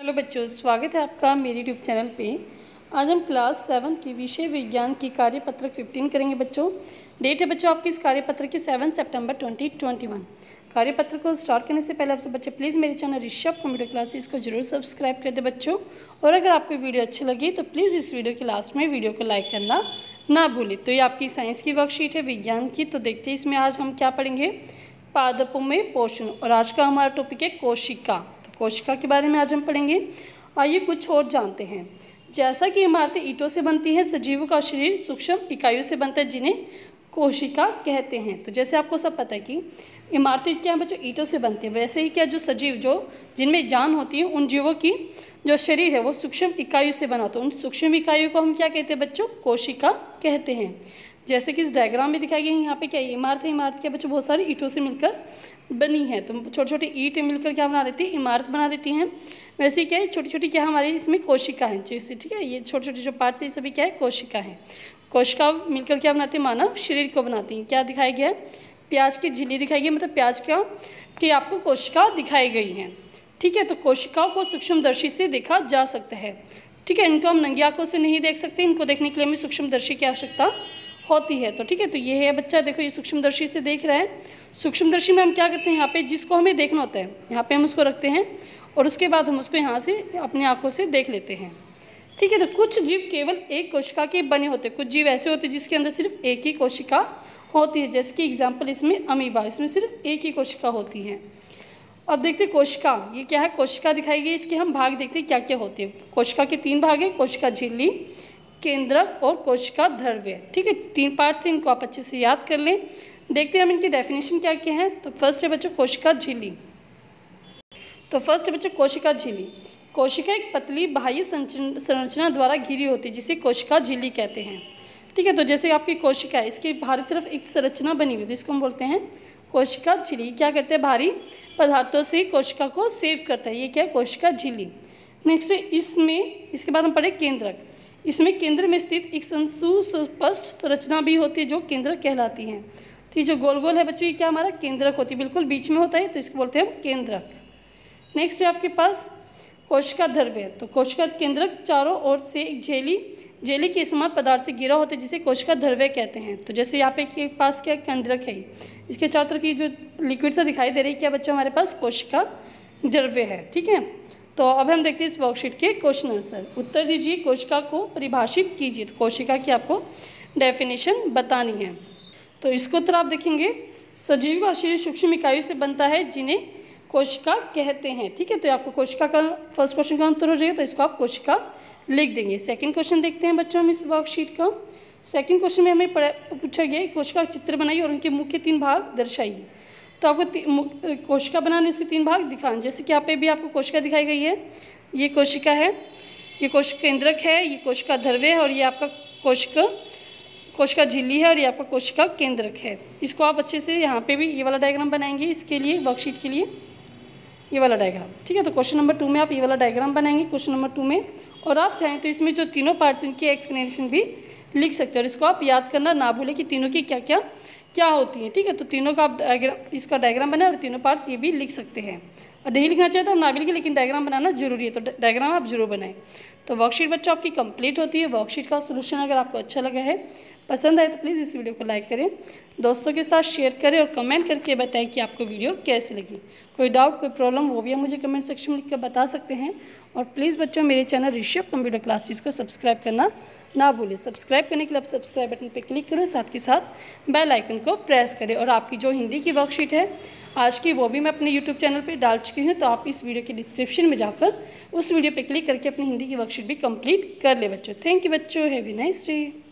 Hello बच्चों, स्वागत है आपका मेरे यूट्यूब चैनल पे। आज हम क्लास 7 की विषय विज्ञान की कार्यपत्रक 15 करेंगे बच्चों। डेट है बच्चों आपकी इस कार्यपत्रक की 7 सितंबर 2021। कार्यपत्र को स्टार्ट करने से पहले आप सब बच्चे प्लीज़ मेरे चैनल ऋषभ कंप्यूटर क्लासेस को जरूर सब्सक्राइब कर दें बच्चों। और अगर आपको वीडियो अच्छी लगी तो प्लीज़ इस वीडियो के लास्ट में वीडियो को लाइक करना ना भूलें। तो ये आपकी साइंस की वर्कशीट है विज्ञान की। तो देखते हैं इसमें आज हम क्या पढ़ेंगे, पादपों में पोषण। और आज का हमारा टॉपिक है कोशिका। कोशिका के बारे में आज हम पढ़ेंगे। आइए कुछ और जानते हैं। जैसा कि इमारतें ईंटों से बनती हैं, सजीवों का शरीर सूक्ष्म इकाइयों से बनता है जिन्हें कोशिका कहते हैं। तो जैसे आपको सब पता है कि इमारतें क्या हैं बच्चों, ईंटों से बनती हैं। वैसे ही क्या जो सजीव जो जिनमें जान होती है, उन जीवों की जो शरीर है वो सूक्ष्म इकाइयों से बना होता है। उन सूक्ष्म इकाइयों को हम क्या कहते हैं बच्चों, कोशिका कहते हैं। जैसे कि इस डायग्राम में दिखाई गई यहाँ पे क्या इमारत है। इमारत क्या बच्चों बहुत सारी ईंटों से मिलकर बनी है। तो छोटे छोटे ईंटें मिलकर क्या बना देती है, इमारत बना देती हैं। वैसे क्या है, छोटी छोटी क्या हमारे इसमें कोशिका है। जैसे ठीक है ये छोटे छोटे जो पार्ट्स है सभी क्या है, कोशिका है। कोशिका मिलकर क्या बनाती है, मानव शरीर को बनाती हैं। क्या दिखाया गया है, प्याज की झिल्ली दिखाई गई, मतलब प्याज का कि आपको कोशिका दिखाई गई है। ठीक है, तो कोशिकाओं को सूक्ष्मदर्शी से देखा जा सकता है। ठीक है, इनको हम नंगी आंखों से नहीं देख सकते, इनको देखने के लिए हमें सूक्ष्मदर्शी की आवश्यकता होती है। तो ठीक है, तो ये है बच्चा, देखो ये सूक्ष्मदर्शी से देख रहा है। सूक्ष्मदर्शी में हम क्या करते हैं, यहाँ पे जिसको हमें देखना होता है यहाँ पे हम उसको रखते हैं और उसके बाद हम उसको यहाँ से अपनी आंखों से देख लेते हैं। ठीक है, तो कुछ जीव केवल एक कोशिका के बने होते हैं। कुछ जीव ऐसे होते हैं जिसके अंदर सिर्फ एक ही कोशिका होती है। जैसे कि एग्जाम्पल इसमें अमीबा, इसमें सिर्फ एक ही कोशिका होती है। अब देखते हैं कोशिका, ये क्या है, कोशिका दिखाई गई। इसके हम भाग देखते हैं क्या क्या होती है। कोशिका के 3 भाग हैं, कोशिका झिल्ली, केंद्रक और कोशिका ध्रुव्य। ठीक है, 3 पार्ट थे, इनको आप अच्छे से याद कर लें। देखते हैं हम इनकी डेफिनेशन क्या क्या है। तो फर्स्ट है बच्चों कोशिका झिल्ली। तो फर्स्ट है बच्चों कोशिका झिल्ली। कोशिका एक पतली बाह्य संरचना द्वारा घिरी होती है जिसे कोशिका झिल्ली कहते हैं। ठीक है, तो जैसे आपकी कोशिका है, इसके बाहरी तरफ एक संरचना बनी हुई है, इसको हम बोलते हैं कोशिका झिल्ली। क्या करते हैं, भारी पदार्थों से कोशिका को सेव करता है। ये क्या है, कोशिका झिल्ली। नेक्स्ट इसमें इसके बाद हम पढ़े केंद्रक। इसमें केंद्र में स्थित एक सुस्पष्ट संरचना भी होती है जो केंद्रक कहलाती है। तो ये जो गोल गोल है बच्चों, ये क्या हमारा केंद्रक होती है, बिल्कुल बीच में होता है, तो इसको बोलते हैं हम केंद्रक। नेक्स्ट है आपके पास कोशिका ध्रुव्य। तो कोशिका केंद्रक चारों ओर से एक जेली के समान पदार्थ से घिरा होता है जिसे कोशिका ध्रुव्य कहते हैं। तो जैसे यहाँ पे के पास क्या केंद्रक है, इसके चारों तरफ ये जो लिक्विड सा दिखाई दे रही है, क्या बच्चों हमारे पास कोशिका ध्रुव्य है। ठीक है, तो अब हम देखते हैं इस वर्कशीट के क्वेश्चन आंसर। उत्तर दीजिए, कोशिका को परिभाषित कीजिए। तो कोशिका की आपको डेफिनेशन बतानी है। तो इसको उत्तर आप देखेंगे, सजीव का शरीर सूक्ष्म इकाइयों से बनता है जिन्हें कोशिका कहते हैं। ठीक है, तो आपको कोशिका का फर्स्ट क्वेश्चन का उत्तर हो जाएगा, तो इसको आप कोशिका लिख देंगे। सेकेंड क्वेश्चन देखते हैं बच्चों हम इस वर्कशीट का। सेकेंड क्वेश्चन में हमें पूछा गया कोशिका का चित्र बनाइए और उनके मुख्य 3 भाग दर्शाइए। तो आपको कोशिका बनाने उसके 3 भाग दिखाएं। जैसे कि यहाँ पे भी आपको कोशिका दिखाई गई है, ये कोशिका है, ये कोशिका केंद्रक है, ये कोशिका ध्रुव्य है और ये आपका कोशिका झिल्ली है और ये आपका कोशिका केंद्रक है। इसको आप अच्छे से यहाँ पे भी ये वाला डायग्राम बनाएंगे, इसके लिए वर्कशीट के लिए ये वाला डायग्राम। ठीक है, तो क्वेश्चन नंबर 2 में आप ये वाला डायग्राम बनाएंगे क्वेश्चन नंबर 2 में। और आप चाहें तो इसमें जो तीनों पार्ट्स उनकी एक्सप्लेनेशन भी लिख सकते हैं। और इसको आप याद करना ना भूलें कि तीनों की क्या क्या क्या होती है। ठीक है, तो तीनों का आप डायग्राम इसका डायग्राम बनाए और तीनों पार्ट्स ये भी लिख सकते हैं। और नहीं लिखना चाहे तो ना भी लिखें, लेकिन डायग्राम बनाना जरूरी है, तो डायग्राम आप जरूर बनाएं। तो वर्कशीट बच्चों आपकी कंप्लीट होती है। वर्कशीट का सोल्यूशन अगर आपको अच्छा लगा है, पसंद आए तो प्लीज़ इस वीडियो को लाइक करें, दोस्तों के साथ शेयर करें और कमेंट करके बताएं कि आपको वीडियो कैसी लगी। कोई डाउट कोई प्रॉब्लम वो भी आप मुझे कमेंट सेक्शन में लिख कर बता सकते हैं। और प्लीज़ बच्चों मेरे चैनल ऋषभ कंप्यूटर क्लासेस को सब्सक्राइब करना ना भूलें। सब्सक्राइब करने के लिए आप सब्सक्राइब बटन पर क्लिक करें, साथ के साथ बेल आइकन को प्रेस करें। और आपकी जो हिंदी की वर्कशीट है आज की, वो भी मैं अपने यूट्यूब चैनल पर डाल चुकी हूँ। तो आप इस वीडियो के डिस्क्रिप्शन में जाकर उस वीडियो पर क्लिक करके अपनी हिंदी की वर्कशीट भी कंप्लीट कर ले बच्चों। थैंक यू बच्चों, हैव ए नाइस डे।